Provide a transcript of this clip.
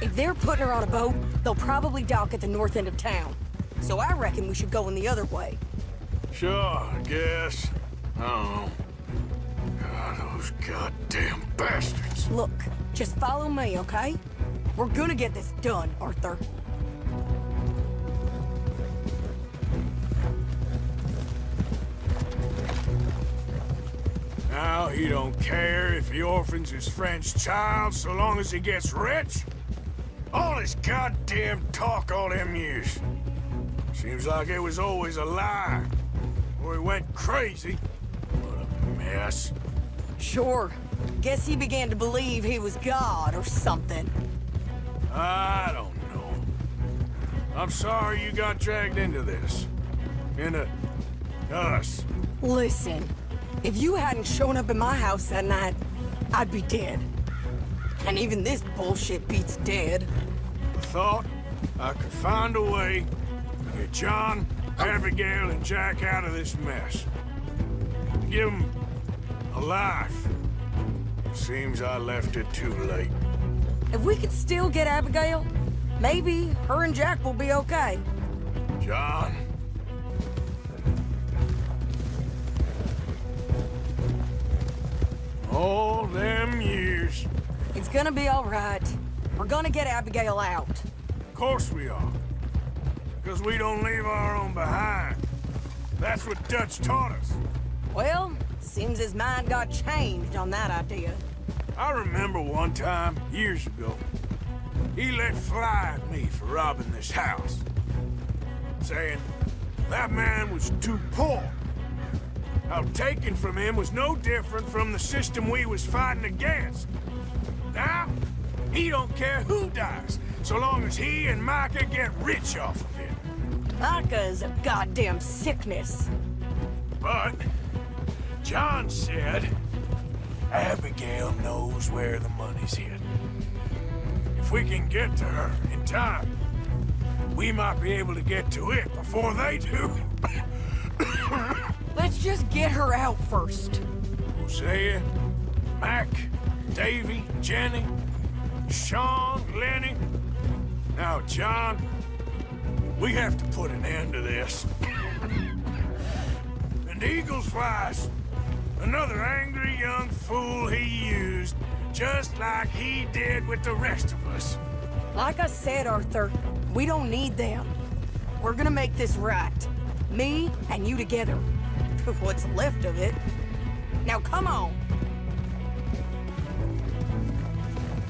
If they're putting her on a boat, they'll probably dock at the north end of town. So I reckon we should go in the other way. Sure, I guess. I don't know. God, those goddamn bastards. Look, just follow me, okay? We're gonna get this done, Arthur. Now, he don't care if he orphans his friend's child so long as he gets rich. All his goddamn talk all them years. Seems like it was always a lie. Or he went crazy. What a mess. Sure. Guess he began to believe he was God or something. I don't know. I'm sorry you got dragged into this. Into us. Listen, if you hadn't shown up in my house that night, I'd be dead. And even this bullshit beats dead. I thought I could find a way to get John, Abigail, and Jack out of this mess. Give them a life. Seems I left it too late. If we could still get Abigail, maybe her and Jack will be okay. John. All them years. It's gonna be all right. We're gonna get Abigail out. Of course we are. Because we don't leave our own behind. That's what Dutch taught us. Well, seems his mind got changed on that idea. I remember one time, years ago, he let fly at me for robbing this house. Saying that man was too poor. How taking from him was no different from the system we was fighting against. Now, he don't care who dies, so long as he and Micah get rich off of it. Micah's a goddamn sickness. But John said Abigail knows where the money's hidden. If we can get to her in time, we might be able to get to it before they do. Let's just get her out first. Hosea, Mac, Davey, Jenny, Sean, Lenny. Now, John, we have to put an end to this. And Eagle Flies. Another angry young fool he used, just like he did with the rest of us. Like I said, Arthur, we don't need them. We're gonna make this right. Me and you together. What's left of it. Now come on.